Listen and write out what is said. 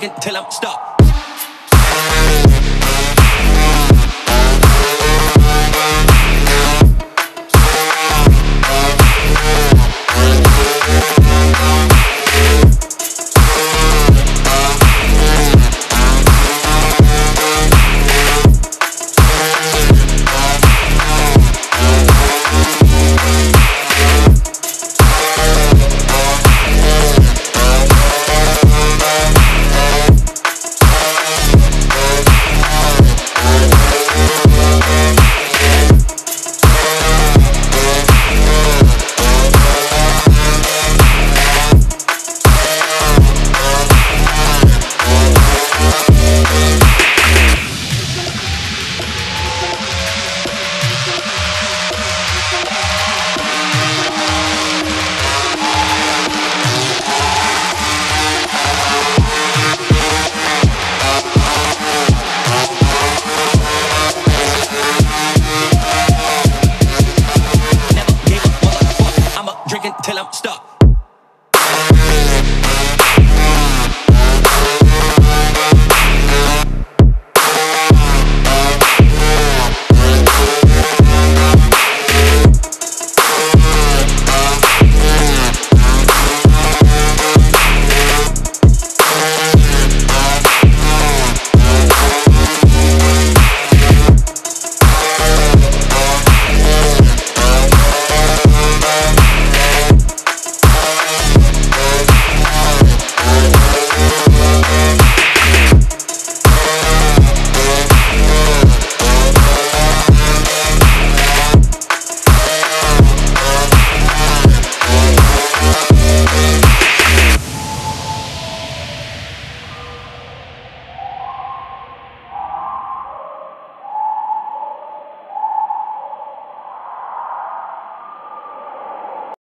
second till I'm stuck.